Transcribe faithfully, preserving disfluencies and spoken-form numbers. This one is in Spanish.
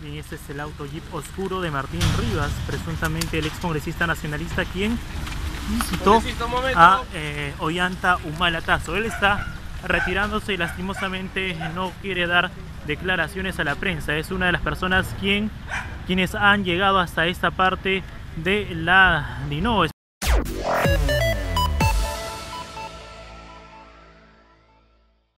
Bien, este es el auto Jeep oscuro de Martín Rivas, presuntamente el ex congresista nacionalista, quien visitó a eh, Ollanta Humala. Él está retirándose y lastimosamente no quiere dar declaraciones a la prensa. Es una de las personas quien, quienes han llegado hasta esta parte de la DINOES.